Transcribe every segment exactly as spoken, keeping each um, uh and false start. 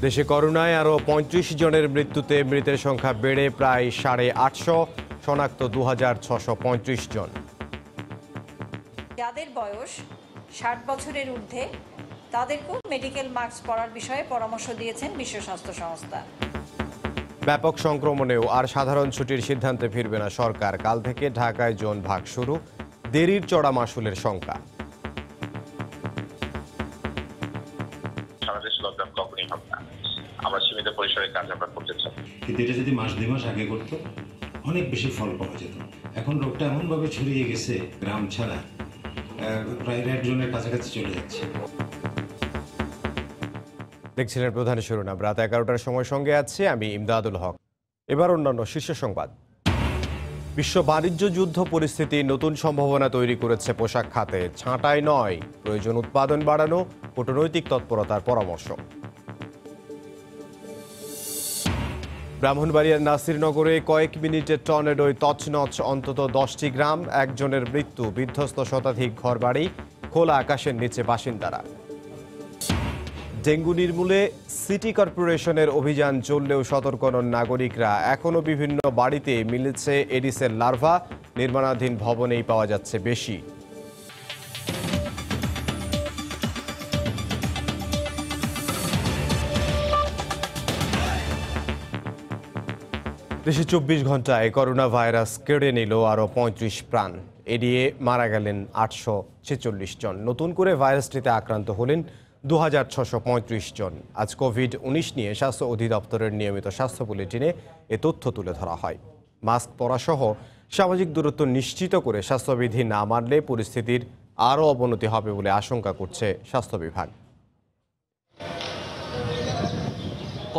देशे करोनाय आरो पैंतीस जनेर मृत्युते मृतेर संख्या बेड़े प्राय साढ़े आठशो शनाक्त दो हज़ार छशो पैंतीस जन जादेर बयोस ষাট बछरेर ঊর্ধ্বে तादेरके मेडिकल मास्क परार विषये परामर्श दिएछेन विश्व स्वास्थ्य संस्था। व्यापक संक्रमणेও আর সাধারণ ছুটির সিদ্ধান্তে ফিরবে না সরকার। কাল থেকে ঢাকায় জোন ভাগ শুরু, দেরির চড়া মাশুলের সংখ্যা। সারা দেশে লকডাউন কখনোই হবে না, আমরা সীমিত পরিসরে কাজ আমরা করতে চাই। কিন্তু এটা যদি মাস দুই মাস আগে করতে অনেক বেশি ফল পাওয়া যেত। এখন রোগটা এমন ভাবে ছড়িয়ে গেছে গ্রাম ছাড়া প্রায় রেড জোনের কাছাকাছি চলে যাচ্ছে। দেখছিলেন প্রধান শিরোনাম। রাত এগারোটার সময় সঙ্গে আছে আমি ইমদাদুল হক। এবার অন্যান্য শীর্ষ সংবাদ। বিশ্ব বাণিজ্য যুদ্ধ পরিস্থিতি নতুন সম্ভাবনা তৈরি করেছে পোশাক খাতে। ছাঁটাই নয়, প্রয়োজন উৎপাদন বাড়ানো, কূটনৈতিক তৎপরতার পরামর্শ। ব্রাহ্মণবাড়িয়ার নাসিরনগরে কয়েক মিনিটে টর্নেডোয় তছনছ অন্তত দশটি গ্রাম, একজনের মৃত্যু, বিধ্বস্ত শতাধিক ঘরবাড়ি, খোলা আকাশের নিচে বাসিন্দারা। ডেঙ্গু নির্মূলে সিটি কর্পোরেশনের অভিযান চললেও সতর্ক নন নাগরিকরা। এখনও বিভিন্ন বাড়িতে মিলেছে এডিসের লার্ভা, নির্মাণাধীন ভবনেই পাওয়া যাচ্ছে বেশি। দেশে চব্বিশ ঘন্টায় করোনা ভাইরাস কেড়ে নিল আরও পঁয়ত্রিশ প্রাণ, এড়িয়ে মারা গেলেন আটশো ছেচল্লিশ জন। নতুন করে ভাইরাসটিতে আক্রান্ত হলেন দু হাজার ছশো পঁয়ত্রিশ জন। আজ কোভিড উনিশ নিয়ে স্বাস্থ্য অধিদপ্তরের নিয়মিত স্বাস্থ্য বুলেটিনে এ তথ্য তুলে ধরা হয়। মাস্ক পরাসহ সামাজিক দূরত্ব নিশ্চিত করে স্বাস্থ্যবিধি না মানলে পরিস্থিতির আরও অবনতি হবে বলে আশঙ্কা করছে স্বাস্থ্য বিভাগ।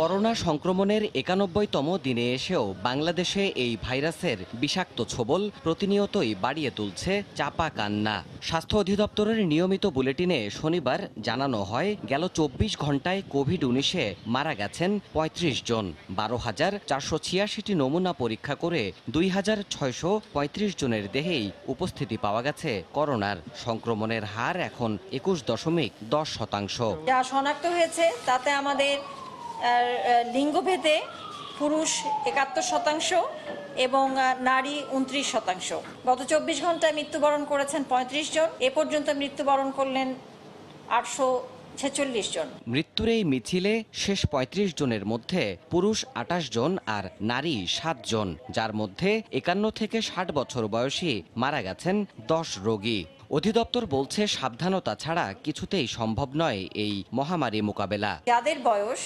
করোনা সংক্রমণের একানব্বইতম দিনে এসেও বাংলাদেশে এই ভাইরাসের বিষাক্ত ছবল প্রতিনিয়তই বাড়িয়ে তুলছে চাপা কান্না। স্বাস্থ্য অধিদপ্তরের নিয়মিত বুলেটিনে শনিবার জানানো হয়, গেল চব্বিশ ঘন্টায় কোভিড উনিশে মারা গেছেন পঁয়ত্রিশ জন। বারো হাজার চারশো ছিয়াশিটি নমুনা পরীক্ষা করে দুই হাজার ছয়শো পঁয়ত্রিশ জনের দেহেই উপস্থিতি পাওয়া গেছে করোনার। সংক্রমণের হার এখন একুশ দশমিক দশ শতাংশ। যা শনাক্ত হয়েছে তাতে আমাদের লিঙ্গভেদে পুরুষ একাত্তর শতাংশ এবং নারী উনত্রিশ শতাংশ। গত চব্বিশ ঘন্টায় মৃত্যুবরণ করেছেন পঁয়ত্রিশ জন। এ পর্যন্ত মৃত্যুবরণ করলেন আটশো ছেচল্লিশ জন। মৃত্যুর এই মিছিলে শেষ পঁয়ত্রিশ জনের মধ্যে পুরুষ আটাশ জন আর নারী সাত জন, যার মধ্যে একান্ন থেকে ষাট বছর বয়সী মারা গেছেন দশ রোগী। অধিদপ্তর বলছে, সাবধানতা ছাড়া কিছুতেই সম্ভব নয় এই মহামারী মোকাবেলা। যাদের বয়স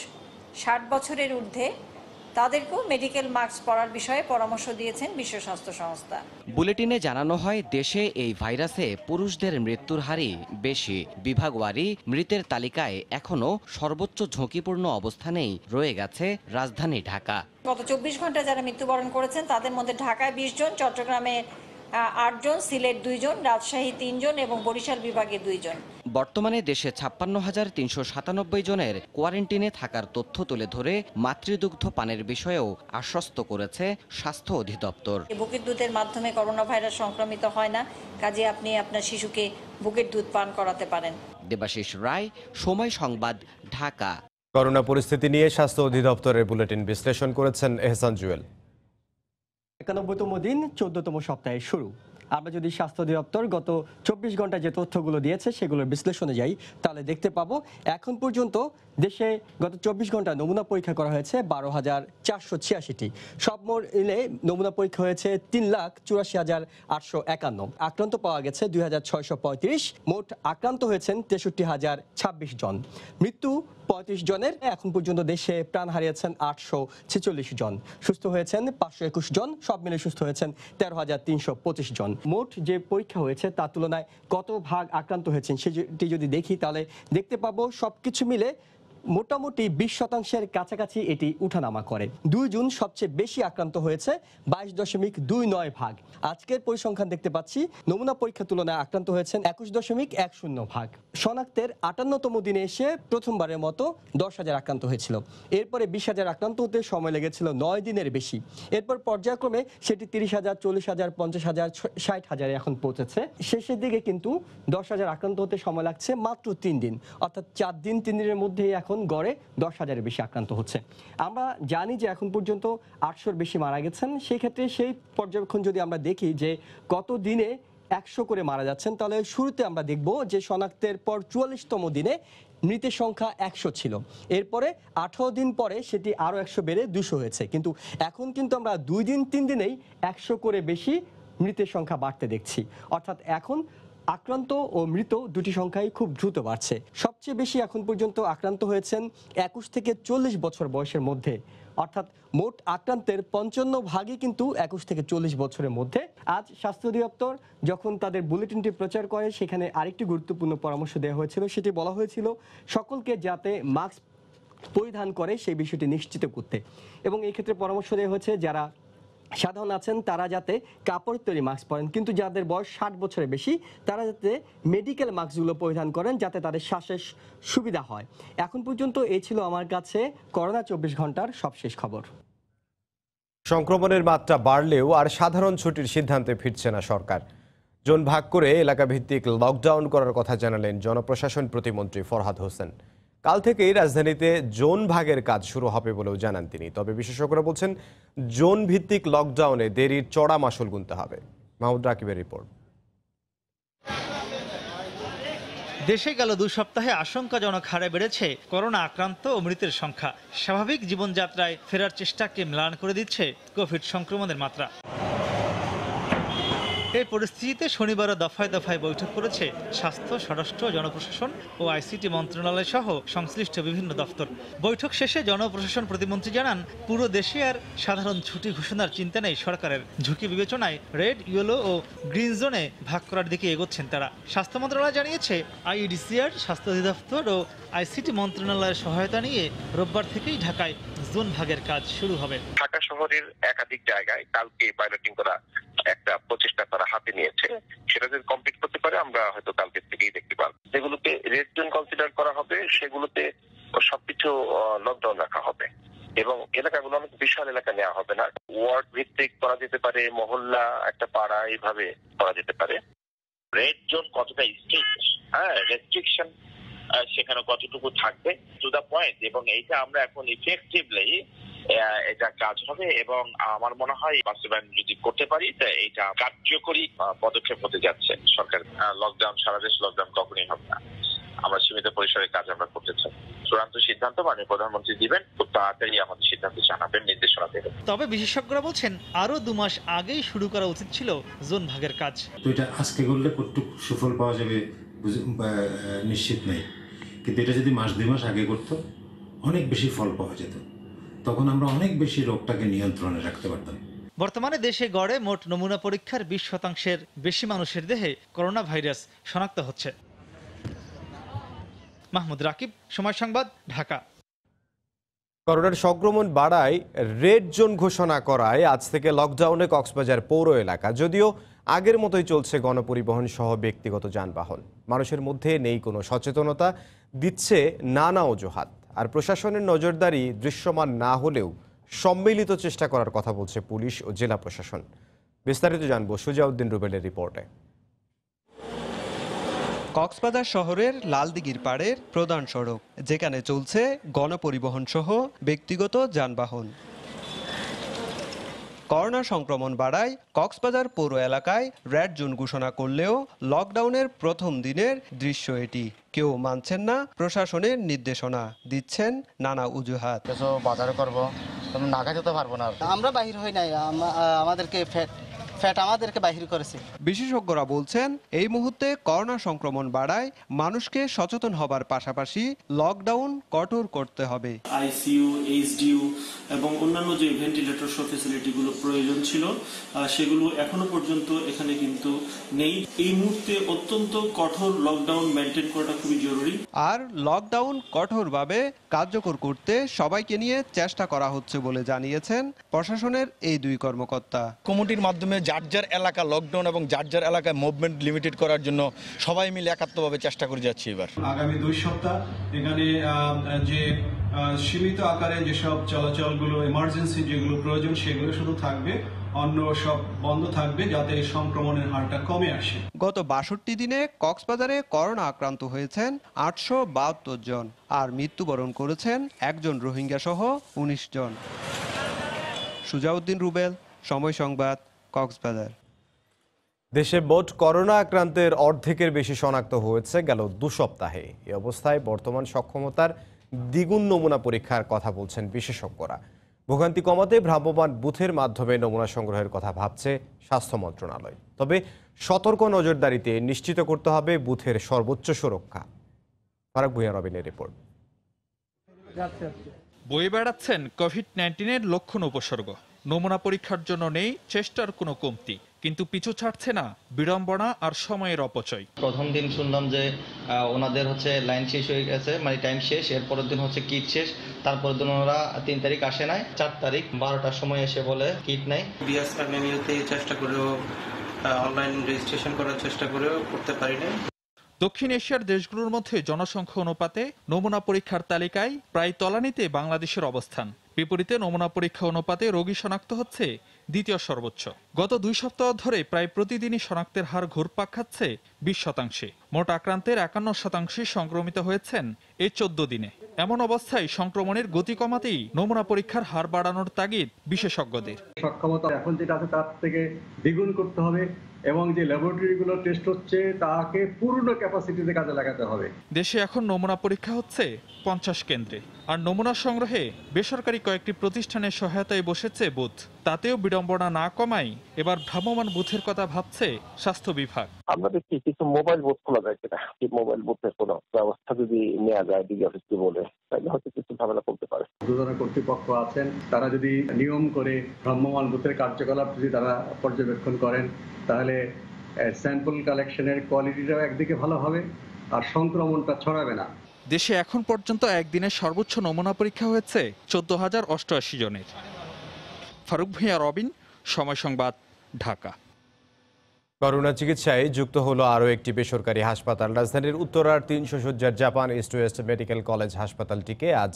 ষাট বছরের ঊর্ধ্বে তাদেরকেও মেডিকেল মাস্ক পরার বিষয়ে পরামর্শ দিয়েছেন বিশ্ব স্বাস্থ্য সংস্থা। বুলেটিনে জানানো হয়, দেশে এই ভাইরাসে পুরুষদের মৃত্যুর হারই বেশি। বিভাগওয়ারি মৃতের তালিকায় এখনও সর্বোচ্চ ঝুঁকিপূর্ণ অবস্থানেই রয়ে গেছে রাজধানী ঢাকা। গত চব্বিশ ঘন্টা যারা মৃত্যুবরণ করেছেন তাদের মধ্যে ঢাকায় বিশ জন, চট্টগ্রামে আট জন, সিলেট দুই জন, রাজশাহী তিন জন এবং বরিশাল বিভাগে দুই জন। বর্তমানে দেশে ছাপ্পান্ন হাজার তিনশো সাতানব্বই জনের কোয়ারেন্টিনে থাকার তথ্য তুলে ধরে মাতৃদুগ্ধ পানের বিষয়েও আশ্বস্ত করেছে স্বাস্থ্য অধিদপ্তর। বুকের দুধের মাধ্যমে করোনা ভাইরাস সংক্রমিত হয় না, কাজে আপনি আপনার শিশুকে বুকের দুধ পান করাতে পারেন। দেবাশিস রায়, সময় সংবাদ, ঢাকা। করোনা পরিস্থিতি নিয়ে স্বাস্থ্য অধিদপ্তরের বুলেটিন বিশ্লেষণ করেছেন এহসান জুয়েল। একানব্বইতম দিন চোদ্দতম সপ্তাহে শুরু। আমরা যদি স্বাস্থ্য অধিদপ্তর গত চব্বিশ ঘন্টায় যে তথ্যগুলো দিয়েছে সেগুলোর বিশ্লেষণে যাই, তাহলে দেখতে পাবো এখন পর্যন্ত দেশে গত চব্বিশ ঘন্টায় নমুনা পরীক্ষা করা হয়েছে বারো হাজার চারশো ছিয়াশিটি। সব মিলে নমুনা পরীক্ষা হয়েছে তিন লাখ চুরাশি হাজার আটশো একান্ন। আক্রান্ত পাওয়া গেছে দুই হাজার ছয়শো পঁয়ত্রিশ। মোট আক্রান্ত হয়েছেন তেষট্টি হাজার ছাব্বিশ জন। মৃত্যু পঁয়ত্রিশ জনের। এখন পর্যন্ত দেশে প্রাণ হারিয়েছেন আটশো ছেচল্লিশ জন, সুস্থ হয়েছেন পাঁচশো একুশ জন। সব মিলে সুস্থ হয়েছেন তেরো হাজার তিনশো পঁচিশ জন। মোট যে পরীক্ষা হয়েছে তার তুলনায় কত ভাগ আক্রান্ত হয়েছেন সেটি যদি দেখি তাহলে দেখতে পাবো সবকিছু মিলে মোটামুটি বিশ শতাংশের কাছাকাছি এটি উঠানামা করে। দুই জুন সবচেয়ে বেশি আক্রান্ত হয়েছে, বাইশ দশমিক দুই নয় ভাগ। আজকের পরিসংখ্যান দেখতে পাচ্ছি নমুনা পরীক্ষার তুলনায় আক্রান্ত হয়েছেন একুশ দশমিক এক শূন্য ভাগ। শনাক্তের আটান্নতম দিনে এসে প্রথমবারের মতো দশ হাজার আক্রান্ত হয়েছিল। এরপরে বিশ হাজার আক্রান্ত হতে সময় লেগেছিল নয় দিনের বেশি। এরপর পর্যায়ক্রমে সেটি তিরিশ হাজার, চল্লিশ হাজার, পঞ্চাশ হাজার, ষাট হাজারে এখন পৌঁছেছে। শেষের দিকে কিন্তু দশ হাজার আক্রান্ত হতে সময় লাগছে মাত্র তিন দিন, অর্থাৎ চার দিন তিন দিনের মধ্যেই এখন এখন গড়ে দশ হাজারের বেশি আক্রান্ত হচ্ছে। আমরা জানি যে এখন পর্যন্ত আটশোর বেশি মারা গেছেন, সেই ক্ষেত্রে সেই পর্যবেক্ষণ যদি আমরা দেখি যে গত দিনে একশো করে মারা যাচ্ছেন, তাহলে শুরুতে আমরা দেখব যে শনাক্তের পর চুয়াল্লিশতম দিনে মৃতের সংখ্যা একশো ছিল, এরপরে আঠারো দিন পরে সেটি আরও একশো বেড়ে দুশো হয়েছে, কিন্তু এখন কিন্তু আমরা দুই দিন তিন দিনেই একশো করে বেশি মৃতের সংখ্যা বাড়তে দেখছি। অর্থাৎ এখন আক্রান্ত ও মৃত দুটি সংখ্যাই খুব দ্রুত বাড়ছে। সবচেয়ে বেশি এখন পর্যন্ত আক্রান্ত হয়েছেন একুশ থেকে চল্লিশ বছর বয়সের মধ্যে, অর্থাৎ মোট আক্রান্তের পঞ্চান্ন ভাগই কিন্তু একুশ থেকে চল্লিশ বছরের মধ্যে। আজ স্বাস্থ্য অধিদপ্তর যখন তাদের বুলেটিনটি প্রচার করে সেখানে আরেকটি গুরুত্বপূর্ণ পরামর্শ দেওয়া হয়েছিল, সেটি বলা হয়েছিল সকলকে যাতে মাস্ক পরিধান করে সেই বিষয়টি নিশ্চিত করতে, এবং এই ক্ষেত্রে পরামর্শ দেওয়া হয়েছে যারা সাধারণ আছেন তারা যাতে কাপড় তৈরি মাস্ক পরেন, কিন্তু যাদের বয়স ষাট বছরের বেশি তারা যাতে মেডিকেল মাস্কগুলো পরিধান করেন যাতে তাদের শ্বাসের সুবিধা হয়। এখন পর্যন্ত এই ছিল আমার কাছে করোনা চব্বিশ ঘন্টার সবশেষ খবর। সংক্রমণের মাত্রা বাড়লেও আর সাধারণ ছুটির সিদ্ধান্তে ফিরছে না সরকার। জোন ভাগ করে এলাকাভিত্তিক লকডাউন করার কথা জানালেন জনপ্রশাসন প্রতিমন্ত্রী ফরহাদ হোসেন। কাল থেকেই রাজধানীতে জোন ভাগের কাজ শুরু হবে বলেও জানান তিনি। তবে বিশেষজ্ঞরা বলছেন জোন ভিত্তিক লকডাউনে দেরির চড়া মাশুল গুনতে হবে। মাহমুদ রাকিবের রিপোর্ট। দেশে গেল দুই সপ্তাহে আশঙ্কাজনক হারে বেড়েছে করোনা আক্রান্ত ও মৃতের সংখ্যা। স্বাভাবিক জীবনযাত্রায় ফেরার চেষ্টাকে ম্লান করে দিচ্ছে কোভিড সংক্রমণের মাত্রা। এই পরিস্থিতিতে শনিবারও দফায় দফায় বৈঠক করেছে স্বাস্থ্য, স্বরাষ্ট্র, জনপ্রশাসন ও আইসিটি মন্ত্রণালয় সহ সংশ্লিষ্ট বিভিন্ন দপ্তর। বৈঠক শেষে জনপ্রশাসন প্রতিমন্ত্রী জানান, পুরো দেশে আর সাধারণ ছুটি ঘোষণার চিন্তা নেই সরকারের। ঝুঁকি বিবেচনায় রেড, ইয়েলো ও গ্রিন জোনে ভাগ করার দিকে এগোচ্ছেন তারা। স্বাস্থ্য মন্ত্রণালয় জানিয়েছে আইইডিসিআর, স্বাস্থ্য অধিদপ্তর ও আইসিটি মন্ত্রণালয়ের সহায়তা নিয়ে রোববার থেকেই ঢাকায় জোন ভাগের কাজ শুরু হবে। ঢাকা শহরের একাধিক জায়গায় কালকে পাইলটিং করা একটা প্রচেষ্টা তারা হাতে নিয়েছে, সেটা যদি কমপ্লিট করতে পারে আমরা হয়তো কালকে থেকেই দেখতে পাবো। যেগুলোতে রেড জোন কনসিডার করা হবে সেগুলোতে সবকিছু লকডাউন রাখা হবে এবং এলাকাগুলো অনেক বিশাল এলাকা নেওয়া হবে না, ওয়ার্ড ভিত্তিক করা যেতে পারে, মহল্লা, একটা পাড়া, এইভাবে করা যেতে পারে। রেড জোন কতটা স্ট্রিক্ট, হ্যাঁ রেস্ট্রিকশন সেখানে কতটুকু থাকবে টু দা পয়েন্ট, এবং এইটা আমরা এখন ইফেক্টিভলি এটা কাজ হবে এবং আমার মনে হয় বাস্তবায়ন যদি করতে পারি তা এটা কার্যকরী পদক্ষেপ হতে যাচ্ছে সরকার। লকডাউন, সারা দেশ লকডাউন কখনই হবে না, আমরা সীমিত পরিসরে কাজ আমরা করতে চাই। চূড়ান্ত সিদ্ধান্ত মাননীয় প্রধানমন্ত্রী দিবেন, খুব তাড়াতাড়ি আমাদের সিদ্ধান্ত জানাবেন, নির্দেশনা দেবেন। তবে বিশেষজ্ঞরা বলছেন আরো দু মাস আগেই শুরু করা উচিত ছিল জোন ভাগের কাজ। এটা আজকে করলে কতটুকু সুফল পাওয়া যাবে নিশ্চিত নেই, কিন্তু এটা যদি মাস দুই মাস আগে করত অনেক বেশি ফল পাওয়া যেত, তখন আমরা অনেক বেশি রোগটাকে নিয়ন্ত্রণে রাখতে পারতাম। বর্তমানে দেশে গড়ে মোট নমুনা পরীক্ষার বিশ শতাংশের বেশি মানুষের দেহে করোনা ভাইরাস শনাক্ত হচ্ছে। মাহমুদ রাকিব, সময় সংবাদ, ঢাকা। করোনার সংক্রমণ বাড়ায় রেড জোন ঘোষণা করায় আজ থেকে লকডাউনে কক্সবাজার পৌর এলাকা। যদিও আগের মতোই চলছে গণপরিবহন সহ ব্যক্তিগত যানবাহন, মানুষের মধ্যে নেই কোনো সচেতনতা, দিচ্ছে নানা অজুহাত। আর প্রশাসনের নজরদারি দৃশ্যমান না হলেও সম্মিলিত চেষ্টা করার কথা বলছে পুলিশ ও জেলা প্রশাসন। বিস্তারিত জানবো সুজাউদ্দিন রুবেলের রিপোর্টে। কক্সবাজার শহরের লালদিঘির পাড়ের প্রধান সড়ক, যেখানে চলছে গণপরিবহন সহ ব্যক্তিগত যানবাহন। করোনা সংক্রমণ বাড়ায় কক্সবাজার পৌর এলাকায় রেড জোন ঘোষণা করলেও লকডাউনের প্রথম দিনের দৃশ্য এটি। কেউ মানছেন না প্রশাসনের নির্দেশনা, দিচ্ছেন নানা অজুহাত। বাজার করবো না খেতে পারবো না, আমরা বাহির হই নাই, আমাদেরকে ফ্যাট আমাদেরকে বাহির করেছে। বিশেষজ্ঞরা বলছেন এই মুহূর্তে করোনা সংক্রমণ বাড়ায় মানুষকে সচেতন হবার পাশাপাশি লকডাউন কঠোর করতে হবে। আইসিইউ, এইচডিইউ এবং অন্যান্য যে ভেন্টিলেটর ফ্যাসিলিটিগুলো প্রয়োজন ছিল সেগুলো এখনো পর্যন্ত এখানে কিন্তু নেই। এই মুহূর্তে অত্যন্ত কঠোর লকডাউন মেইনটেইন করাটা খুবই জরুরি। আর লকডাউন কঠোরভাবে কার্যকর করতে সবাইকে নিয়ে চেষ্টা করা হচ্ছে বলে জানিয়েছেন প্রশাসনের এই দুই কর্মকর্তা। কমিটির মাধ্যমে যার যার এলাকা লকডাউন এবং যার যার এলাকায় মুভমেন্ট লিমিটেড করার জন্য সবাই মিলে একাত্মভাবে চেষ্টা করে যাচ্ছি। এবার আগামী দুই সপ্তাহ এখানে যে সীমিত আকারে যেসব চলাচলগুলো, এমার্জেন্সি যেগুলো প্রয়োজন সেগুলো শুধু থাকবে, गत बाषट्टी दिने कक्सबाजारे करोना आक्रांत हয়েছেন आठशो बाहात्तर जन और मृत्युबरण कরেছেন एकजन रोहिंग्या सह उन्नीस जन। सुजाउद्दीन रुबेल, समय संबाद, कक्सबाजार। देशे मोट करोना आक्रांतेर अर्धेकेर बेशी शनाक्त हয়েছে গেল दो सप्ताहे। एई अवस्थाय बर्तमान सक्षमतार द्विगुण नमूना परीक्षार कथा बोलছেন विशेषज्ञरा। भोगान्ति कमाते भ्राम्यमाण बुथेर माध्यमे नमूना संग्रहेर कथा भाबছে स्वास्थ्य मंत्रणालय। तबे सतर्क नजरदारिते निश्चित करते हबे बुथेर सर्वोच्च सुरक्षा। फाराक भुइया रबिনের रिपोर्ट। বয়ে বেড়াচ্ছেন কোভিড নাইন্টিনের लक्षण उपसर्ग नमूना परीक्षार জন্য নেই চেষ্টার কোনো কমতি। दक्षिण एशियार देशगुलोर मध्ये जनसंख्या अनुपाते नमूना परीक्षार तालिकाय प्राय तलानिते बांग्लादेशेर अवस्थान। विपरीते नमूना परीक्षा अनुपाते रोगी शनाक्त হচ্ছে দ্বিতীয় সর্বোচ্চ। গত দুই সপ্তাহ ধরে প্রায় প্রতিদিনই শনাক্তের হার ঘুরপাক খাচ্ছে বিশ শতাংশে। মোট আক্রান্তের একান্ন শতাংশ সংক্রমিত হয়েছেন এই চৌদ্দ দিনে। এমন অবস্থায় সংক্রমণের গতি কমাতেই নমুনা পরীক্ষার হার বাড়ানোর তাগিদ বিশেষজ্ঞদের। সক্ষমতা এখন যেটা আছে তার থেকে দ্বিগুণ করতে হবে এবং যে ল্যাবরেটরিগুলো টেস্ট হচ্ছে তাকে পূর্ণ ক্যাপাসিটিতে কাজে লাগাতে হবে। দেশে এখন নমুনা পরীক্ষা হচ্ছে পঞ্চাশ কেন্দ্রে আর নমুনা সংগ্রহে বেসরকারি কয়েকটি প্রতিষ্ঠানের সহায়তায় বসেছে বুথ। তাতেও বিড়ম্বনা না কমাই এবার ভ্রাম্যমান বুথের কথা ভাবছে স্বাস্থ্য বিভাগ। আমরা দেখছি কিছু মোবাইল বুথ খোলা যায় কিনা, কি মোবাইল বুথের কোনো ব্যবস্থা যদি নেওয়া যায় ডিজি অফিসকে বলে তাহলে হয়তো কিছু ঝামেলা করতে পারে। দুজনের কর্তৃপক্ষ আছেন, তারা যদি নিয়ম করে ভ্রাম্যমান বুথের কার্যকলাপ যদি তারা পর্যবেক্ষণ করেন তাহলে স্যাম্পল কালেকশনের কোয়ালিটিটাও একদিকে ভালো হবে আর সংক্রমণটা ছড়াবে না। দেশে এখন পর্যন্ত একদিনে সর্বোচ্চ নমুনা পরীক্ষা হয়েছে চোদ্দ হাজার অষ্টআশি জনের। ফারুক ভূঁইয়া রবিন, সময় সংবাদ, ঢাকা। করোনা চিকিৎসায় যুক্ত হলো আরও একটি বেসরকারি হাসপাতাল। রাজধানীর উত্তরার তিনশো শয্যার Japan east West medical college হাসপাতালটিকে আজ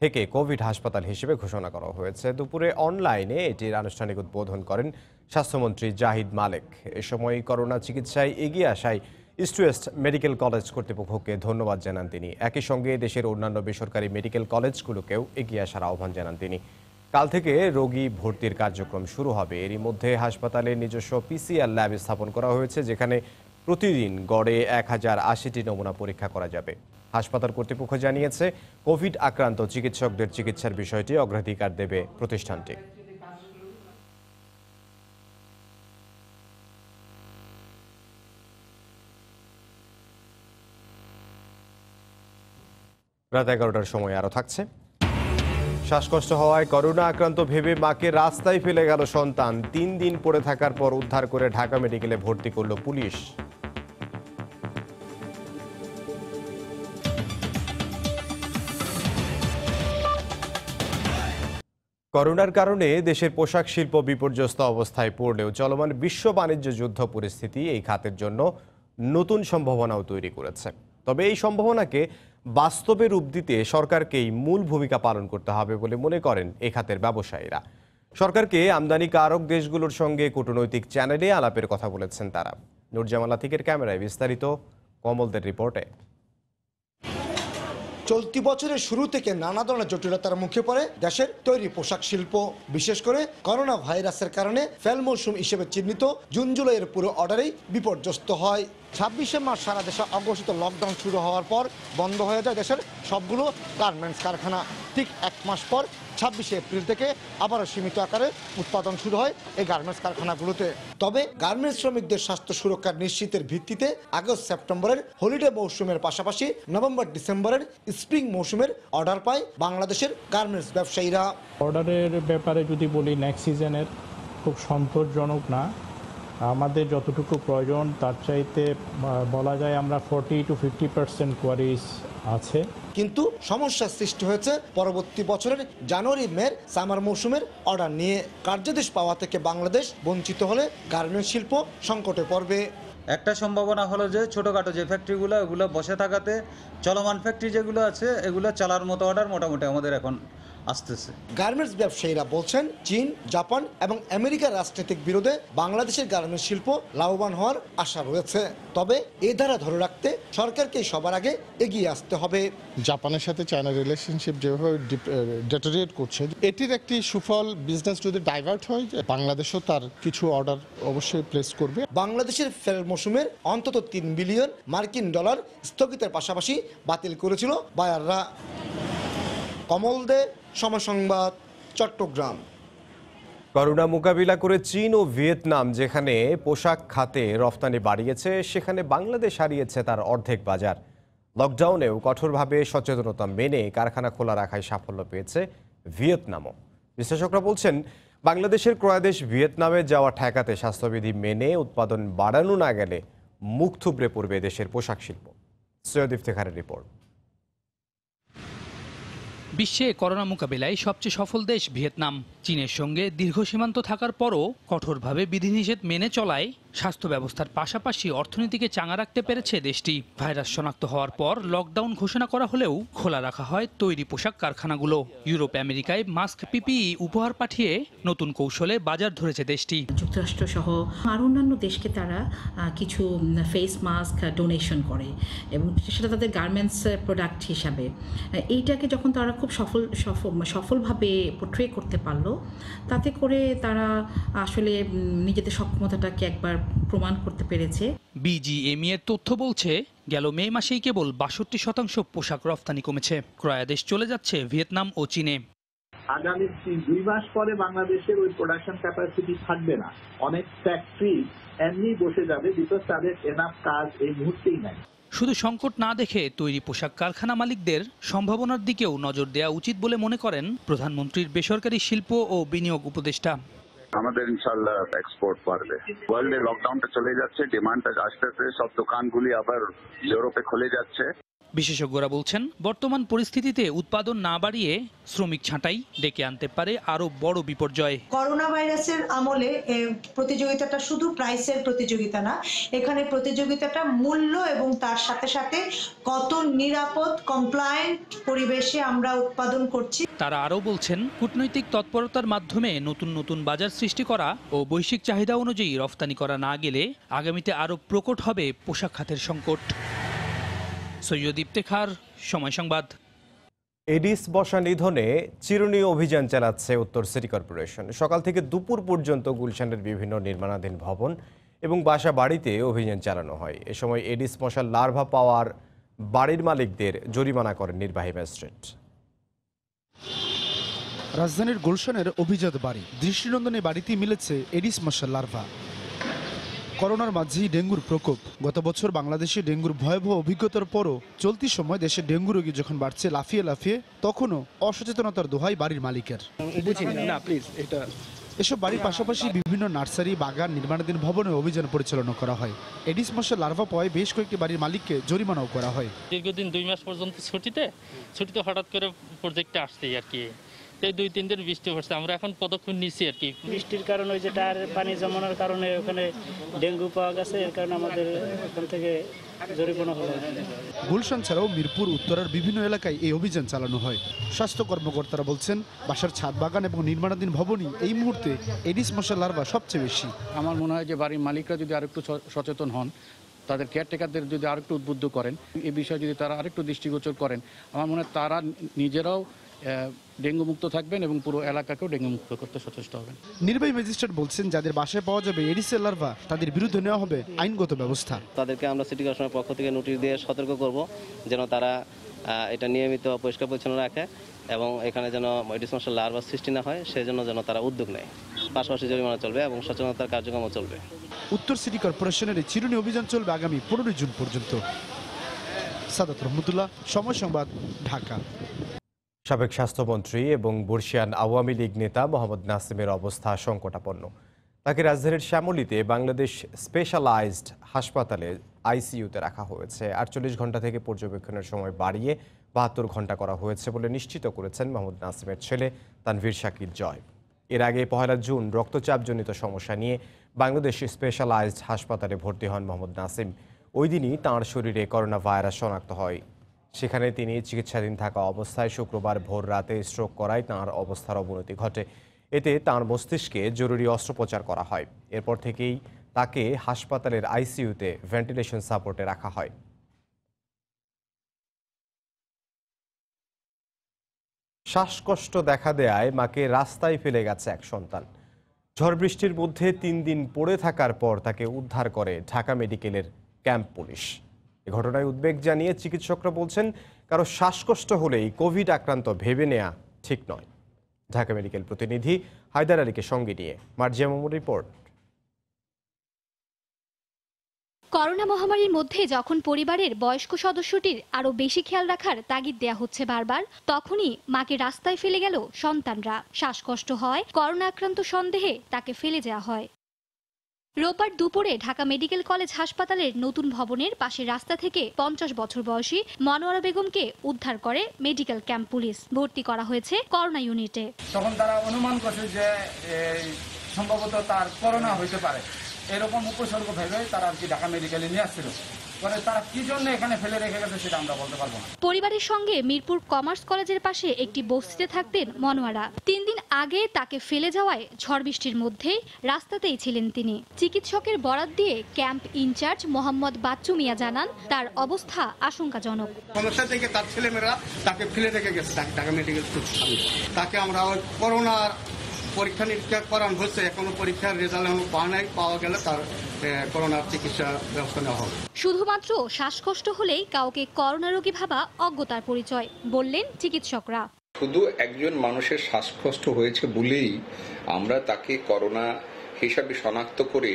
থেকে কোভিড হাসপাতাল হিসেবে ঘোষণা করা হয়েছে। দুপুরে অনলাইনে এটির আনুষ্ঠানিক উদ্বোধন করেন স্বাস্থ্যমন্ত্রী জাহিদ মালেক। এ সময় করোনা চিকিৎসায় এগিয়ে আসায় ইস্ট ওয়েস্ট মেডিকেল কলেজ কর্তৃপক্ষকে ধন্যবাদ জানান তিনি। একই সঙ্গে দেশের অন্যান্য বেসরকারি মেডিকেল কলেজগুলোকেও এগিয়ে আসার আহ্বান জানান তিনি। কাল থেকে রোগী ভর্তির কার্যক্রম শুরু হবে। এরই মধ্যে হাসপাতালে নিজস্ব পিসিআর ল্যাব স্থাপন করা হয়েছে, যেখানে প্রতিদিন গড়ে এক হাজার আশিটি নমুনা পরীক্ষা করা যাবে। হাসপাতাল কর্তৃপক্ষ জানিয়েছে, কোভিড আক্রান্ত চিকিৎসকদের চিকিৎসার বিষয়টি অগ্রাধিকার দেবে প্রতিষ্ঠানটি। রাত এগারোটার সময় আরও থাকছে। শ্বাসকষ্ট হওয়ায় করোনা আক্রান্ত ভেবে মাকে রাস্তায় ফেলে গেল সন্তান। তিন দিন পড়ে থাকার পর উদ্ধার করে ঢাকা মেডিকেলে ভর্তি করল পুলিশ। করোনার কারণে দেশের পোশাক শিল্প বিপর্যস্ত অবস্থায় পড়লেও চলমান বিশ্ব বাণিজ্য যুদ্ধ পরিস্থিতি এই খাতের জন্য নতুন সম্ভাবনাও তৈরি করেছে। তবে এই সম্ভাবনাকে বাস্তবে রূপ দিতে সরকারকেই মূল ভূমিকা পালন করতে হবে বলে মনে করেন এ খাতের ব্যবসায়ীরা। সরকারকে আমদানিকারক দেশগুলোর সঙ্গে কূটনৈতিক চ্যানেলে আলাপের কথা বলেছেন তারা। নূরজামাল আতিকের ক্যামেরায় বিস্তারিত কমলদের রিপোর্টে। চলতি বছরের শুরু থেকে নানা ধরনের জটিলতার মুখে পড়ে দেশের তৈরি পোশাক শিল্প, বিশেষ করে করোনা ভাইরাসের কারণে ফেল মৌসুম হিসেবে চিহ্নিত জুন জুলাইয়ের পুরো অর্ডারেই বিপর্যস্ত হয়। ছাব্বিশে মার্চ সারা দেশে অঘোষিত লকডাউন শুরু হওয়ার পর বন্ধ হয়ে যায় দেশের সবগুলো গার্মেন্টস কারখানা। ঠিক এক মাস পর ছাব্বিশে এপ্রিল থেকে আবারও সীমিত আকারে উৎপাদন শুরু হয় এই গার্মেন্টস কারখানাগুলোতে। তবে গার্মেন্টস শ্রমিকদের স্বাস্থ্য সুরক্ষা নিশ্চিতের ভিত্তিতে আগস্ট সেপ্টেম্বরের হলিডে মৌসুমের পাশাপাশি নভেম্বর ডিসেম্বরের স্প্রিং মৌসুমের অর্ডার পায় বাংলাদেশের গার্মেন্টস ব্যবসায়ীরা। অর্ডারের ব্যাপারে যদি বলি, নেক্সট সিজনের খুব সন্তোষজনক না। আমাদের যতটুকু প্রয়োজন তার চাইতে বলা যায় আমরা forty to fifty percent queries আছে। কিন্তু সমস্যা সৃষ্টি হয়েছে পরবর্তী বছরের জানুয়ারি মে সামার মৌসুমের অর্ডার নিয়ে। কার্যাদেশ পাওয়া থেকে বাংলাদেশ বঞ্চিত হলে গার্মেন্টস শিল্প সংকটে পড়বে। একটা সম্ভাবনা হলো যে ছোটোখাটো যে ফ্যাক্টরিগুলো এগুলো বসে থাকাতে চলমান ফ্যাক্টরি যেগুলো আছে এগুলো চালার মতো অর্ডার মোটামুটি আমাদের এখন আসতেছে। গার্মেন্টস ব্যবসায়ীরা বলছেন চীন, জাপান এবং আমেরিকার রাজনৈতিক বিরোধে বাংলাদেশের গার্মেন্টস শিল্প লাভবান হওয়ার আশা রয়েছে। তবে এ ধারা ধরে রাখতে সরকারকে সবার আগে এগিয়ে আসতে হবে। জাপানের সাথে চায়নার রিলেশনশিপ যেভাবে ডিটেরিয়েট করছে, এটির একটি সুফল বিজনেস যদি ডাইভার্ট হয়, বাংলাদেশও তার কিছু অর্ডার অবশ্যই প্লেস করবে। বাংলাদেশের ফের মৌসুমের অন্তত তিন বিলিয়ন মার্কিন ডলার স্থগিতের পাশাপাশি বাতিল করেছিল বায়াররা। কমল দে, সময় সংবাদ, চট্টগ্রাম। করোনা মোকাবিলা করে চীন ও ভিয়েতনাম যেখানে পোশাক খাতে রফতানি বাড়িয়েছে, সেখানে বাংলাদেশ হারিয়েছে তার অর্ধেক বাজার। লকডাউনেও কঠোরভাবে সচেতনতা মেনে কারখানা খোলা রাখায় সাফল্য পেয়েছে ভিয়েতনামও। বিশ্লেষকরা বলছেন, বাংলাদেশের ক্রয়াদেশ ভিয়েতনামে যাওয়া ঠেকাতে স্বাস্থ্যবিধি মেনে উৎপাদন বাড়ানো না গেলে মুখ থুবড়ে পড়বে দেশের পোশাক শিল্প। সৈয়দ ইফতেখারের রিপোর্ট। বিশ্বে করোনা মোকাবিলায় সবচেয়ে সফল দেশ ভিয়েতনাম। চীনের সঙ্গে দীর্ঘ সীমান্ত থাকার পরও কঠোরভাবে বিধিনিষেধ মেনে চলায় স্বাস্থ্য ব্যবস্থার পাশাপাশি অর্থনীতিকে চাঙা রাখতে পেরেছে দেশটি। ভাইরাস শনাক্ত হওয়ার পর লকডাউন ঘোষণা করা হলেও খোলা রাখা হয় তৈরি পোশাক কারখানাগুলো। ইউরোপ আমেরিকায় মাস্ক, পিপিই উপহার পাঠিয়ে নতুন কৌশলে বাজার ধরেছে দেশটি। যুক্তরাষ্ট্র সহ আর অন্যান্য দেশকে তারা কিছু ফেস মাস্ক ডোনেশন করে এবং সেটা তাদের গার্মেন্টস প্রোডাক্ট হিসাবে। এইটাকে যখন তারা খুব সফল সফল সফলভাবে পোট্রে করতে পারলো, তাতে করে তারা আসলে নিজেদের সক্ষমতাটাকে একবার প্রমাণ করতে পেরেছে। বিজিএমই এর তথ্য বলছে, গেল মে মাসেই কেবল বাষট্টি শতাংশ পোশাক রফতানি কমেছে। ক্রয়াদেশ চলে যাচ্ছে ভিয়েতনাম ও চীনে। আগামী দুই মাস পরে বাংলাদেশের ওই প্রোডাকশন ক্যাপাসিটি থাকবে না। অনেক ফ্যাক্টরি এমনি বসে যাবে, বিকজ তাদের এনাফ কাজ এই মুহূর্তেই নাই। শুধু সংকট না দেখে তৈরি পোশাক কারখানা মালিকদের সম্ভাবনার দিকেও নজর দেওয়া উচিত বলে মনে করেন প্রধানমন্ত্রীর বেসরকারি শিল্প ও বিনিয়োগ উপদেষ্টা। আমাদের ইনশাআল্লাহ এক্সপোর্ট পারবে। ওয়ার্ল্ডে লকডাউনটা চলে যাচ্ছে, ডিমান্ডটা আস্তে আস্তে সব দোকানগুলি আবার ইউরোপে খুলে যাচ্ছে। বিশেষজ্ঞরা বলছেন, বর্তমান পরিস্থিতিতে উৎপাদন না বাড়িয়ে শ্রমিক ছাঁটাই ডেকে আনতে পারে আরো বড় বিপর্যয়। করোনা ভাইরাসের আমলে প্রতিযোগিতাটা শুধু প্রাইসের প্রতিযোগিতা না, এখানে প্রতিযোগিতাটা মূল্য এবং তার সাথে সাথে কত নিরাপদ কমপ্লায়েন্ট পরিবেশে আমরা উৎপাদন করছি। তারা আরও বলছেন, কূটনৈতিক তৎপরতার মাধ্যমে নতুন নতুন বাজার সৃষ্টি করা ও বৈশ্বিক চাহিদা অনুযায়ী রফতানি করা না গেলে আগামীতে আরও প্রকট হবে পোশাক খাতের সংকট। সৈয়দ ইফতেখার, সময় সংবাদ। এডিস বসা নিধনে চিরুনি অভিযান চালাচ্ছে উত্তর সিটি কর্পোরেশন। সকাল থেকে দুপুর পর্যন্ত গুলশানের বিভিন্ন নির্মাণাধীন ভবন এবং বাসা বাড়িতে অভিযান চালানো হয়। এ সময় এডিস মশার লার্ভা পাওয়ার বাড়ির মালিকদের জরিমানা করেন নির্বাহী ম্যাজিস্ট্রেট। রাজধানীর গুলশানের অভিজাত বাড়ি দৃষ্টিনন্দনে বাড়িতে মিলেছে এডিস মশার লার্ভা। করোনার মাঝেই ডেঙ্গুর প্রকোপ। গত বছর বাংলাদেশে ডেঙ্গুর ভয়াবহ অভিজ্ঞতার পরও চলতি সময় দেশে ডেঙ্গু রোগী যখন বাড়ছে লাফিয়ে লাফিয়ে, তখনও অসচেতনতার দোহাই বাড়ির মালিকের। এসব বাড়ির পাশাপাশি বিভিন্ন নার্সারি, বাগান, নির্মাণাধীন ভবনে অভিযান পরিচালনা করা হয়। এডিস মশার লার্ভা পাওয়ায় বেশ কয়েকটি বাড়ির মালিককে জরিমানাও করা হয়। দীর্ঘদিন দুই মাস পর্যন্ত ছুটিতে ছুটিতে হঠাৎ করে প্রজেক্টে আসতেই আর কি দুই তিন দিন বৃষ্টি পড়ছে। আমরা এখন পদক্ষেপ নিচ্ছি আর কি। বৃষ্টির কারণে ওই যে টায়ার পানি জমানোর কারণে ওখানে ডেঙ্গু পাওয়া গেছে, এর কারণে আমাদের ওখান থেকে জরিমানা হলো। গুলশান ছাড়াও মিরপুর, উত্তরার বিভিন্ন এলাকায় এই অভিযান চালানো হয়। স্বাস্থ্য কর্মকর্তারা বলছেন, বাসার ছাদ বাগান এবং নির্মাণাধীন ভবনই এই মুহূর্তে এডিস মশার লার্ভা সবচেয়ে বেশি। আমার মনে হয় যে বাড়ির মালিকরা যদি আরেকটু সচেতন হন, তাদের কেয়ারটেকারদের যদি আরেকটু উদ্বুদ্ধ করেন, এই বিষয়ে যদি তারা আরেকটু দৃষ্টিগোচর করেন, আমার মনে হয় তারা নিজেরাও ডেঙ্গু মুক্ত থাকবেন এবং পুরো এলাকাকেও ডেঙ্গু মুক্ত করতে সচেষ্ট হবেন। নির্বাহী ম্যাজিস্ট্রেট বলছেন, যাদের বাসায় পাওয়া যাবে এডিসের লার্ভা, তাদের বিরুদ্ধে নেওয়া হবে আইনগত ব্যবস্থা। তাদেরকে আমরা সিটি কর্পোরেশনের পক্ষ থেকে নোটিশ দিয়ে সতর্ক করব, যেন তারা এটা নিয়মিত পরিষ্কার পরিচ্ছন্ন রাখে এবং এখানে যেন এডিস মশার লার্ভা সৃষ্টি না হয়, সেজন্য যেন তারা উদ্যোগ নেয়। পাশাপাশি জরিমানা চলবে এবং সচেতনতার কার্যক্রমও চলবে। উত্তর সিটি কর্পোরেশনের এই চিরুনি অভিযান চলবে আগামী পনেরোই জুন পর্যন্ত। সাদাত রহমতুল্লাহ, সময় সংবাদ, ঢাকা। সাবেক স্বাস্থ্যমন্ত্রী এবং বর্ষিয়ান আওয়ামী লীগ নেতা মোহাম্মদ নাসিমের অবস্থা সংকটাপন্ন। তাকে রাজধানীর শ্যামলীতে বাংলাদেশ স্পেশালাইজড হাসপাতালে আইসিইউতে রাখা হয়েছে। আটচল্লিশ ঘন্টা থেকে পর্যবেক্ষণের সময় বাড়িয়ে বাহাত্তর ঘন্টা করা হয়েছে বলে নিশ্চিত করেছেন মোহাম্মদ নাসিমের ছেলে তানভীর শাকির জয়। এর আগে পহেলা জুন রক্তচাপজনিত সমস্যা নিয়ে বাংলাদেশ স্পেশালাইজড হাসপাতালে ভর্তি হন মোহাম্মদ নাসিম। ওই দিনই তাঁর শরীরে করোনা ভাইরাস শনাক্ত হয়। সেখানে তিনি চিকিৎসাধীন থাকা অবস্থায় শুক্রবার ভোর রাতে স্ট্রোক করায় তার অবস্থার অবনতি ঘটে। এতে তার মস্তিষ্কে জরুরি অস্ত্রোপচার করা হয়। এরপর থেকেই তাকে হাসপাতালের আইসিইউতে ভেন্টিলেশন সাপোর্টে রাখা হয়। শ্বাসকষ্ট দেখা দেয় মাকে রাস্তায় ফেলে গেছে এক সন্তান। ঝড় বৃষ্টির মধ্যে তিন দিন পড়ে থাকার পর তাকে উদ্ধার করে ঢাকা মেডিকেলের ক্যাম্প পুলিশ। এ ঘটনায় উদ্বেগ জানিয়ে চিকিৎসকরা বলছেন, কারো শ্বাসকষ্ট হলেই কোভিড আক্রান্ত ভেবে নেওয়া ঠিক নয়। ঢাকা মেডিকেল প্রতিনিধি হায়দার আলীকে সঙ্গে নিয়ে মার্জিয়া মামুন রিপোর্ট। করোনা মহামারীর মধ্যে যখন পরিবারের বয়স্ক সদস্যটির আরও বেশি খেয়াল রাখার তাগিদ দেয়া হচ্ছে বারবার, তখনই মাকে রাস্তায় ফেলে গেল সন্তানরা। শ্বাসকষ্ট হয়, করোনা আক্রান্ত সন্দেহে তাকে ফেলে দেওয়া হয়। রোববার দুপুরে ঢাকা মেডিকেল কলেজ হাসপাতালের নতুন ভবনের পাশে রাস্তা থেকে পঞ্চাশ বছর বয়সী মনোয়ারা বেগমকে উদ্ধার করে মেডিকেল ক্যাম্প পুলিশ। ভর্তি করা হয়েছে করোনা ইউনিটে। তখন তারা অনুমান করছে যে সম্ভবত তার করোনা হইতে পারে, এরকম উপসর্গ ভেবে তারা আর কি ঢাকা মেডিকেলে নিয়ে আসছিল। পরিবারের সঙ্গে মিরপুর কমার্স কলেজের পাশে একটি বস্তিতে থাকতেন মনোয়ারা। তিন দিন আগে তাকে ফেলে যাওয়ায় ঝড় বৃষ্টির মধ্যেই রাস্তাতেই ছিলেন তিনি। চিকিৎসকের বরাত দিয়ে ক্যাম্প ইনচার্জ মোহাম্মদ বাচ্চু মিয়া জানান, তার অবস্থা আশঙ্কাজনক। সমস্যা থেকে তার ছেলেমেয়েরা তাকে ফেলে রেখে গেছে ঢাকা মেডিকেল। তাকে আমরা করোনার পরীক্ষা নিরীক্ষা করানো হচ্ছে, এখনো পরীক্ষার রেজাল্ট পাওয়া নাই। পাওয়া গেলে তার করোনার চিকিৎসা ব্যবস্থা নেওয়া হবে। শুধুমাত্র শ্বাসকষ্ট হলেই কাউকে করোনা রোগী ভাবা অজ্ঞতার পরিচয় বললেন চিকিৎসকরা। শুধু একজন মানুষের শ্বাসকষ্ট হয়েছে বলেই আমরা তাকে করোনা হিসাবে শনাক্ত করে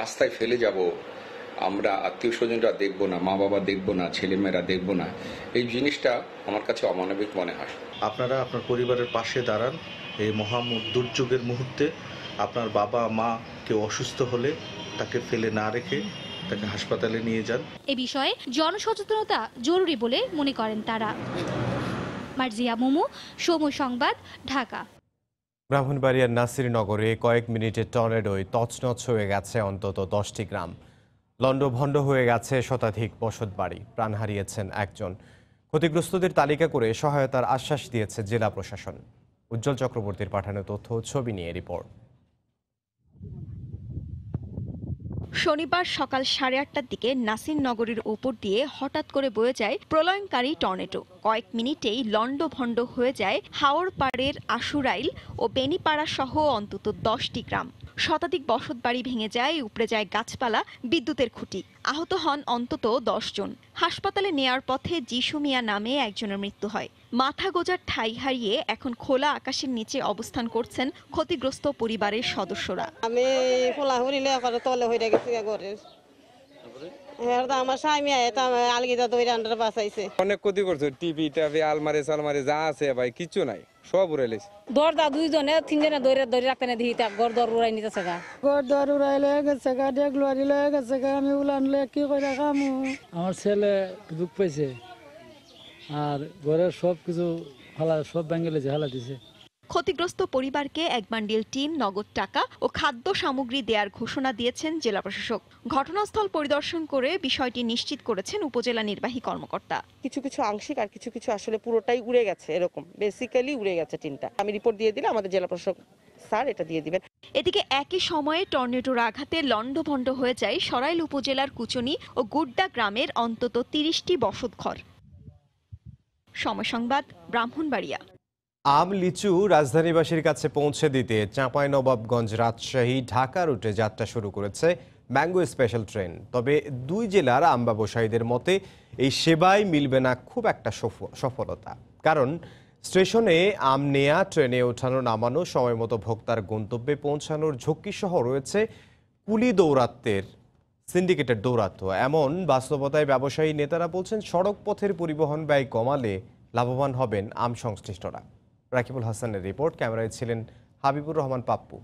রাস্তায় ফেলে যাব, আমরা আত্মীয় স্বজনরা দেখবো না, মা বাবা দেখবো না, ছেলেমেয়েরা দেখবো না, এই জিনিসটা আমার কাছে অমানবিক মনে হয়। আপনারা আপনার পরিবারের পাশে দাঁড়ান। এই মহা দুর্যোগের মুহূর্তে আপনার বাবা মা কেউ অসুস্থ হলে তাকে ফেলে না রেখে তাকে হাসপাতালে নিয়ে যান। এ বিষয়ে জনসচেতনতা জরুরি বলে মনে করেন তারা। মার্জিয়া মুমু, সময় সংবাদ, ঢাকা। ব্রাহ্মণবাড়িয়ার নাসিরনগরে কয়েক মিনিটে টর্নেডোয় তছনছ হয়ে গেছে অন্তত দশটি গ্রাম। লণ্ডভণ্ড হয়ে গেছে শতাধিক বসত বাড়ি, প্রাণ হারিয়েছেন একজন। ক্ষতিগ্রস্তদের তালিকা করে সহায়তার আশ্বাস দিয়েছে জেলা প্রশাসন। উজ্জ্বল চক্রবর্তীর পাঠানো তথ্য ছবি নিয়ে রিপোর্ট। শনিবার সকাল সাড়ে আটটার দিকে নাসির নগরীর ওপর দিয়ে হঠাৎ করে বয়ে যায় প্রলয়ঙ্কারী টর্নেডো। কয়েক মিনিটেই লণ্ডভণ্ড হয়ে যায় হাওর পাড়ের আশুরাইল ও বেনিপাড়া সহ অন্তত দশটি গ্রাম। শতাধিক বসত বাড়ি ভেঙে যায়, উপড়ে যায় গাছপালা, বিদ্যুতের খুঁটি। আহত হন অন্তত দশজন। হাসপাতালে নেয়ার পথে যিশু মিয়া নামে একজনের মৃত্যু হয়। মাথা গোজার ঠাঁই হারিয়ে এখন খোলা আকাশের নিচে অবস্থান করছেন ক্ষতিগ্রস্ত পরিবারের সদস্যরা। আমি অনেক ক্ষতি করছে, টিভি টাভি আলমারি সালমারি যা আছে ভাই কিছু নাই, সব উড়াইলে। দরদা দুইজনে তিনজনে দৌড়ে দৌড়ে রাখতে না দিই, গড় দর উড়াই নিতেছে গা, গড় দর উড়াই লয়ে গেছে গা, ডেগলো লয়ে গেছে গা। আমি উলান লয়ে কি করে খামু? আমার ছেলে দুঃখ পাইছে, আর ঘরের সব কিছু হালা সব ব্যাঙ্গেলে হালা দিছে। ক্ষতিগ্রস্ত পরিবারকে এক বান্ডিল টিন, নগদ টাকা ও খাদ্য সামগ্রী দেওয়ার ঘোষণা দিয়েছেন জেলা প্রশাসক। ঘটনাস্থল পরিদর্শন করে বিষয়টি নিশ্চিত করেছেন উপজেলা নির্বাহী কর্মকর্তা। কিছু কিছু আংশিক আর কিছু কিছু আসলে পুরোটাই উড়ে গেছে, এরকম বেসিক্যালি উড়ে গেছে টিনটা। আমি রিপোর্ট দিয়ে দিলে আমাদের জেলা প্রশাসক স্যার এটা দিয়ে দিবেন। এদিকে একই সময়ে টর্নেডোর আঘাতে লণ্ডভণ্ড হয়ে যায় সরাইল উপজেলার কুচনি ও গুড্ডা গ্রামের অন্তত তিরিশটি বসতঘর। সময় সংবাদ, ব্রাহ্মণবাড়িয়া। আম, লিচু রাজধানীবাসীর কাছে পৌঁছে দিতে চাঁপাইনবাবগঞ্জ, রাজশাহী, ঢাকা রুটে যাত্রা শুরু করেছে ম্যাঙ্গো স্পেশাল ট্রেন। তবে দুই জেলার আম ব্যবসায়ীদের মতে এই সেবায় মিলবে না খুব একটা সফলতা। কারণ স্টেশনে আম নেয়া, ট্রেনে ওঠানো নামানো, সময় মতো ভোক্তার গন্তব্যে পৌঁছানোর ঝুঁকিসহ রয়েছে কুলি দৌরাত্বের সিন্ডিকেটের দৌরাত্ম। এমন বাস্তবতায় ব্যবসায়ী নেতারা বলছেন, সড়ক পথের পরিবহন ব্যয় কমালে লাভবান হবেন আম সংশ্লিষ্টরা। রাকিবুল হাসানের রিপোর্ট। ক্যামেরায় ছিলেন হাবিবুর রহমান পাপ্পু।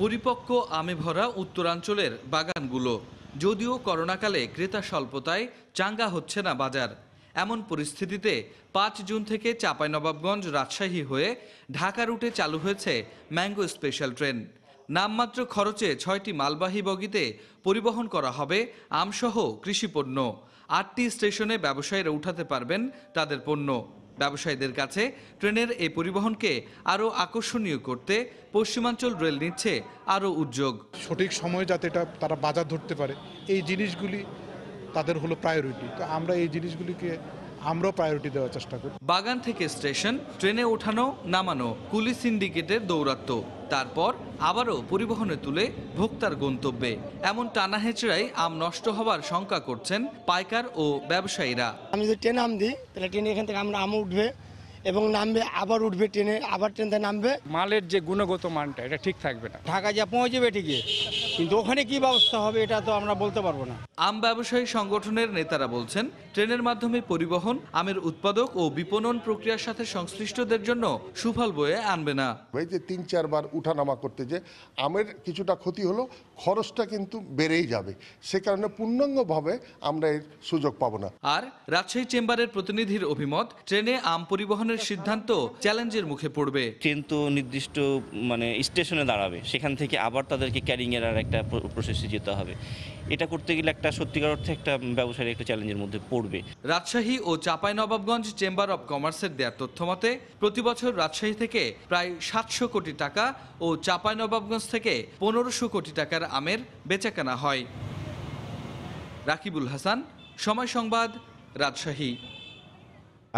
পরিপক্ক আমে ভরা উত্তরাঞ্চলের বাগানগুলো, যদিও করোনাকালে ক্রেতা স্বল্পতায় চাঙ্গা হচ্ছে না বাজার। এমন পরিস্থিতিতে পাঁচ জুন থেকে চাঁপাইনবাবগঞ্জ, রাজশাহী হয়ে ঢাকা রুটে চালু হয়েছে ম্যাঙ্গো স্পেশাল ট্রেন। नाममात्र खरचे छयटी मालबाही बगিতে পরিবহন করা হবে আমসহ কৃষি পণ্য। আটটি স্টেশনে ব্যবসায়ীরা উঠাতে পারবেন তাদের পণ্য। ব্যবসায়ীদের কাছে ট্রেনের এই পরিবহনকে আরো আকর্ষণীয় করতে পশ্চিমাঞ্চল রেল নিচ্ছে আরো উদ্যোগ। সঠিক সময়ে যাতে এটা তারা বাজার ধরতে পারে এই জিনিসগুলি তাদের হলো প্রায়োরিটি। তো আমরা এই জিনিসগুলিকে আমরা প্রায়োরিটি দেওয়ার চেষ্টা করি। বাগান থেকে স্টেশন, ট্রেনে ওঠানো নামানো, কুলি সিন্ডিকেটের দৌরাত্ম্য, তারপর আবারও পরিবহনে তুলে ভোক্তার গন্তব্যে, এমন টানা হেঁচড়াই আম নষ্ট হবার শঙ্কা করছেন পাইকার ও ব্যবসায়ীরা। আমি যদি ট্রেনে আম দিই তাহলে ট্রেনে এখান থেকে আমরা আম উঠবে এবং নামবে, আবার উঠবে ট্রেনে, আবার ট্রেনতে নামবে। মালের যে গুণগত মানটা এটা ঠিক থাকবে না। ঢাকা যা পৌঁছবে ঠিকই, কিন্তু ওখানে কি ব্যবস্থা হবে এটা তো আমরা বলতে পারবো না। আম ব্যবসায়ী সংগঠনের নেতারা বলছেন ট্রেনের মাধ্যমে পরিবহন আমের উৎপাদক ও বিপণন প্রক্রিয়ার সাথে সংশ্লিষ্টদের জন্য সুফল বয়ে আনবে না। এই যে তিন চারবার উঠানামা করতে যে আমের কিছুটা ক্ষতি হলো, খরচটা কিন্তু বেড়েই যাবে, সে কারণে পূর্ণাঙ্গভাবে আমরা এর সুযোগ পাবো না। আর রাজশাহী চেম্বারের প্রতিনিধির অভিমত, ট্রেনে আম পরিবহনের সিদ্ধান্ত চ্যালেঞ্জের মুখে পড়বে। ট্রেন তো নির্দিষ্ট মানে স্টেশনে দাঁড়াবে, সেখান থেকে আবার তাদেরকে ক্যারিং এর একটা প্রসেসে যেতে হবে। এটা করতে গেলে একটা সত্যিকার অর্থে একটা ব্যবসায়ী একটা চ্যালেঞ্জের মধ্যে পড়বে। রাজশাহী ও চাঁপাইনবাবগঞ্জ চেম্বার অব কমার্সের দেয়া তথ্যমতে প্রতি বছর রাজশাহী থেকে প্রায় সাতশো কোটি টাকা ও চাঁপাইনবাবগঞ্জ থেকে পনেরোশো কোটি টাকার আমের বেচাকেনা হয়। রাকিবুল হাসান, সময় সংবাদ, রাজশাহী।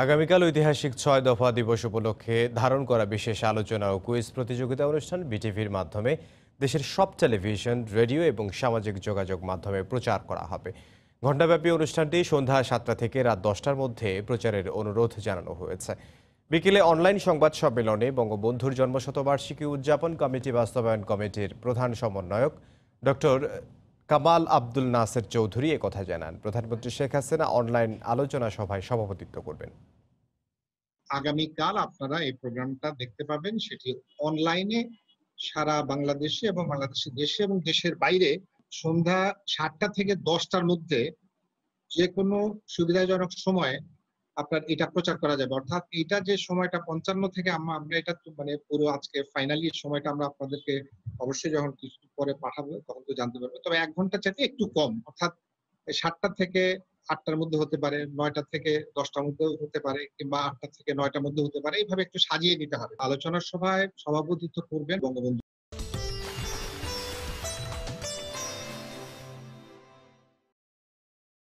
আগামীকাল ঐতিহাসিক ছয় দফা দিবস উপলক্ষে ধারণ করা বিশেষ আলোচনা ও কুইজ প্রতিযোগিতা অনুষ্ঠান বিটিভির মাধ্যমে দেশের সব টেলিভিশন, রেডিও এবং সামাজিক যোগাযোগ মাধ্যমে প্রচার করা হবে। ঘণ্টাব্যাপী অনুষ্ঠানটি সন্ধ্যা সাতটা থেকে রাত দশটার মধ্যে প্রচারের অনুরোধ জানানো হয়েছে। বিকেলে অনলাইন সংবাদ সম্মেলনে বঙ্গবন্ধুর জন্মশতবার্ষিকী উদযাপন কমিটি বাস্তবায়ন কমিটির প্রধান সমন্বয়ক ডক্টর কামাল আব্দুল নাসের চৌধুরী একথা জানান। প্রধানমন্ত্রী শেখ হাসিনা অনলাইন আলোচনা সভায় সভাপতিত্ব করবেন। আগামীকাল আপনারা এই প্রোগ্রামটা দেখতে পাবেন, সেটি অনলাইনে সারা বাংলাদেশে এবং বাংলাদেশের দেশে এবং দেশের বাইরে সন্ধ্যা সাতটা থেকে দশটার মধ্যে যে কোনো সুবিধাজনক সময়ে আপনার এটা প্রচার করা যাবে। অর্থাৎ এটা যে সময়টা পঞ্চান্ন থেকে আমরা এটা মানে পুরো আজকে ফাইনালি সময়টা আমরা আপনাদেরকে অবশ্যই যখন কিছু পরে পাঠাবো তখন তো জানতে পারবো। তবে এক ঘন্টা চাইতে একটু কম, অর্থাৎ সাতটা থেকে আটটার মধ্যে হতে পারে, নয়টা থেকে দশটার মধ্যে হতে পারে, কিংবা আটটা থেকে নয়টার মধ্যে হতে পারে। এইভাবে একটু সাজিয়ে নিতে হবে। আলোচনা সভায় সভাপতিত্ব করবেন বঙ্গবন্ধু